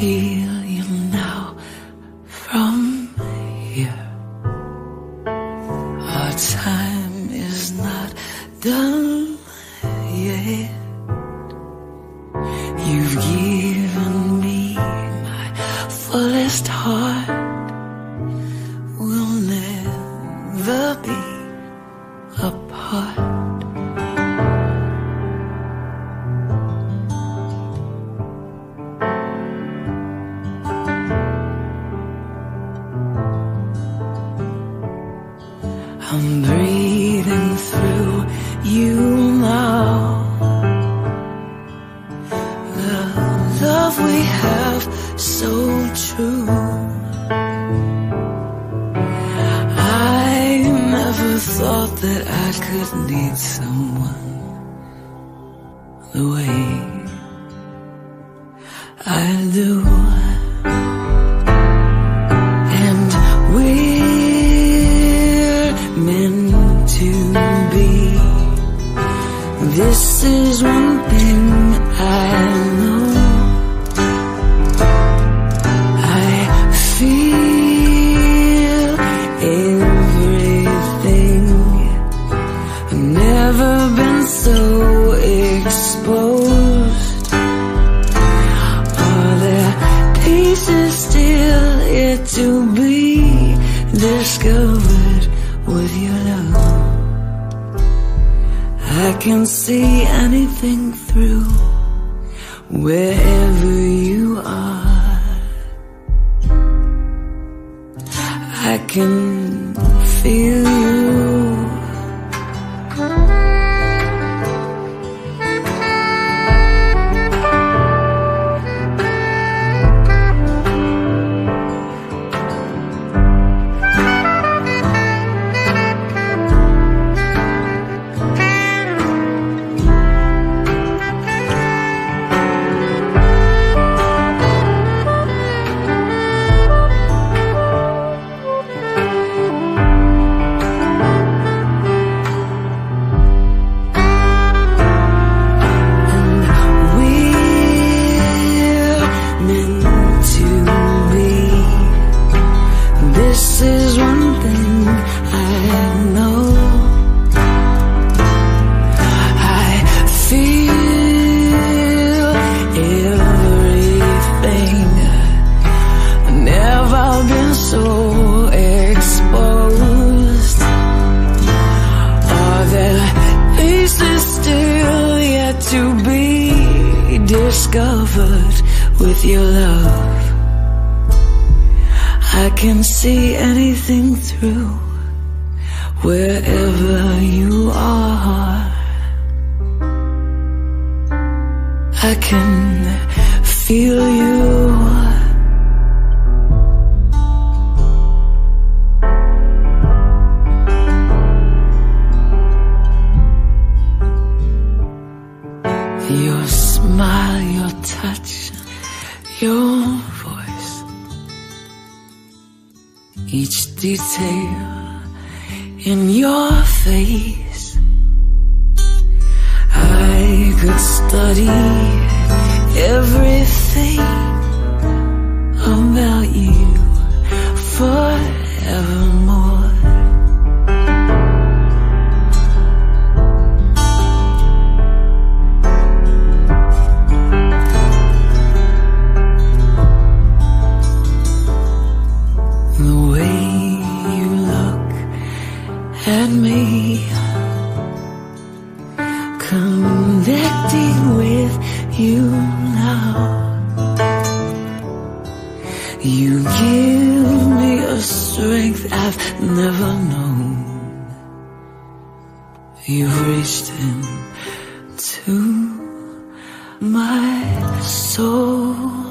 feel you now from here. Our time is not done yet. You've given me my fullest heart. We'll never be apart. I'm breathing through you now. The love we have, so true. I never thought that I could need someone the way I do. This is one thing I know. I feel everything. Never been so exposed. Are there pieces still yet to be discovered with your love? I can see anything through, wherever you are. I can feel you. This is one thing I know. I feel everything. Never been so exposed. Are there pieces still yet to be discovered with your love? I can see anything through, wherever you are. I can feel you. Your smile, your touch, your voice. Each detail in your face, I could study everything about you forevermore. And me, connecting with you now. You give me a strength I've never known. You've reached into my soul.